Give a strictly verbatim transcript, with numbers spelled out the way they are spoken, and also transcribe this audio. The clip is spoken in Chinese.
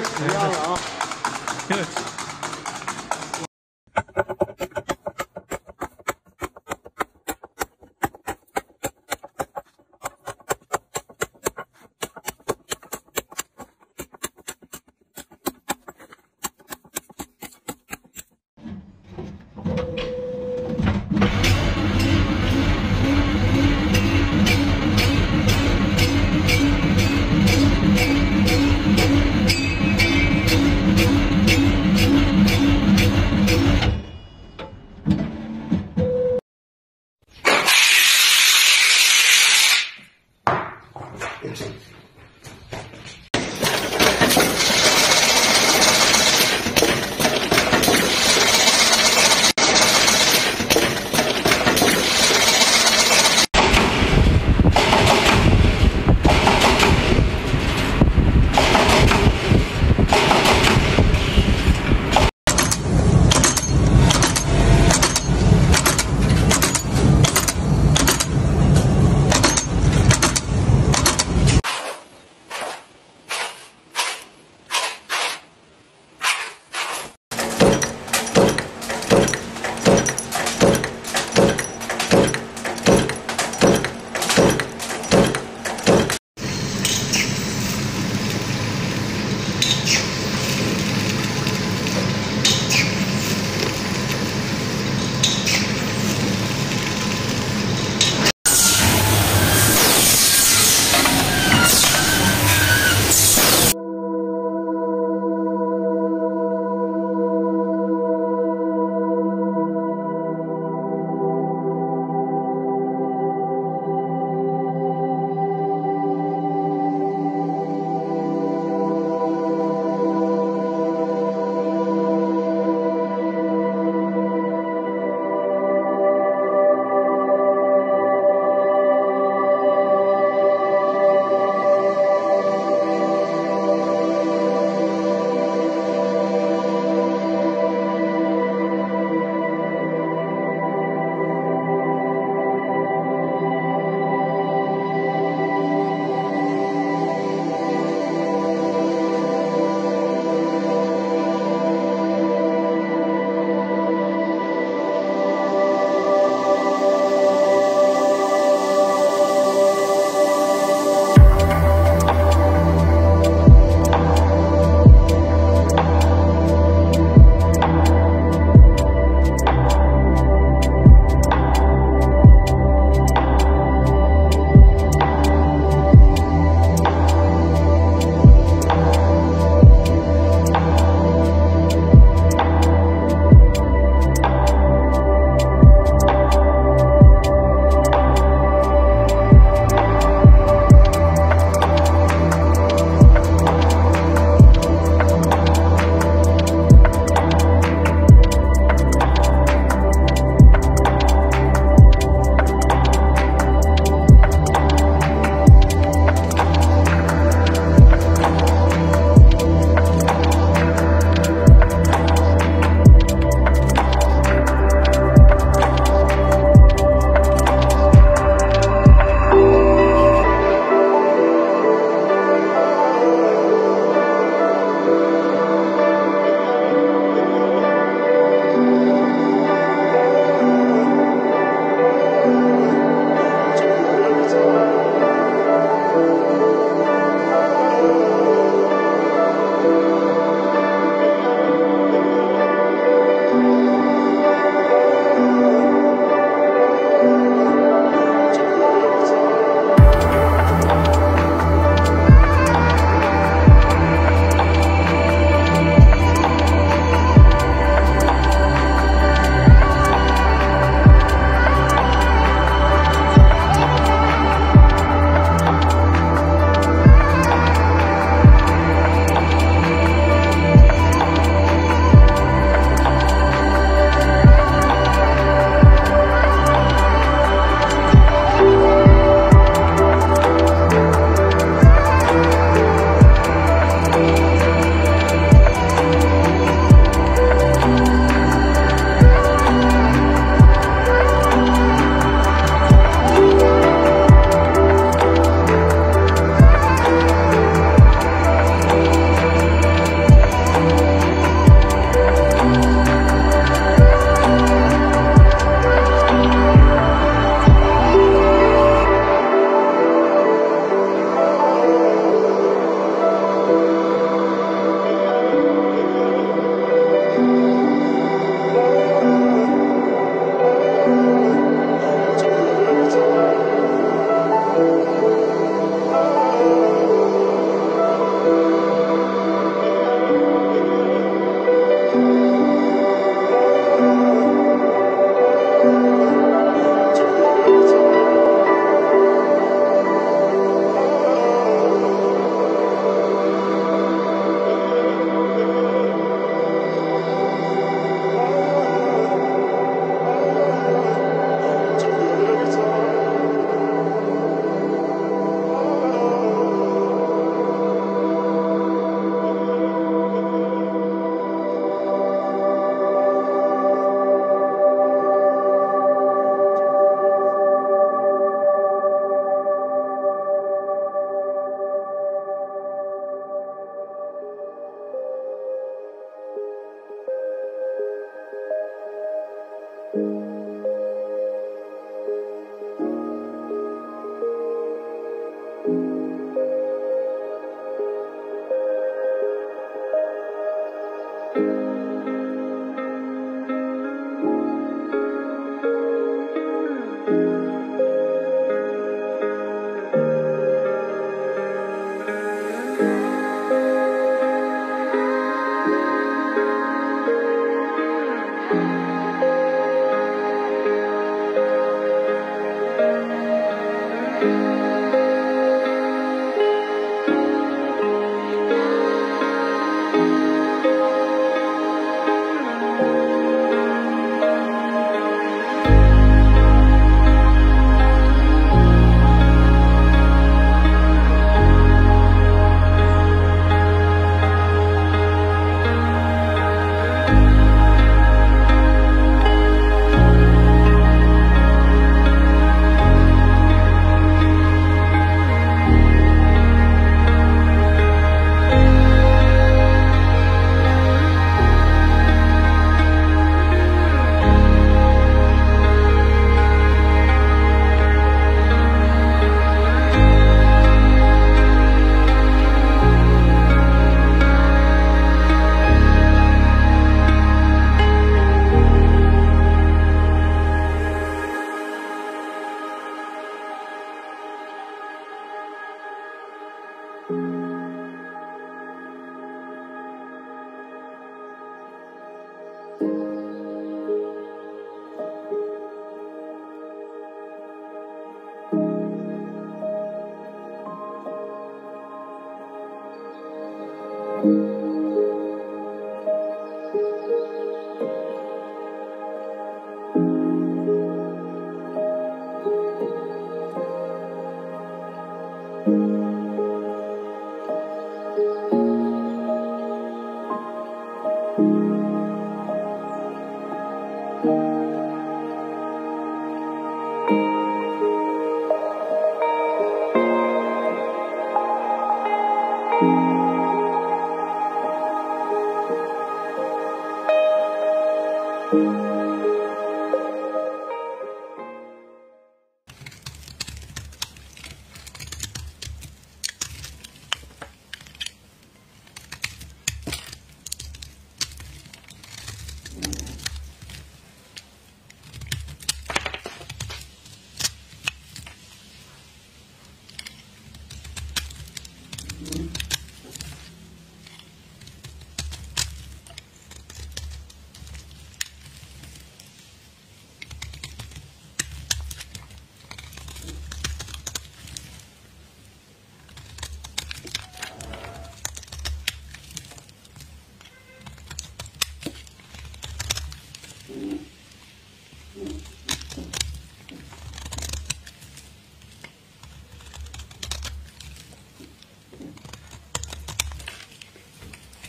是实验了啊！